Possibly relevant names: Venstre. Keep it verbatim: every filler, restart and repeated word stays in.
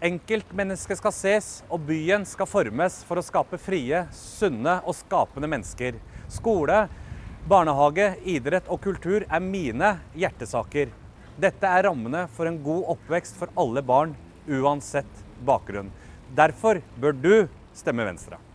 Enkeltmennesket skal ses, og byen skal formes for å skape frie, sunne og skapende mennesker. Skole, barnehage, idrett og kultur er mine hjertesaker. Dette er rammene for en god oppvekst for alle barn, uansett bakgrunn. Derfor bør du stemme Venstre.